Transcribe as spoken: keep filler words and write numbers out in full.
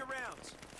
Increase your rounds.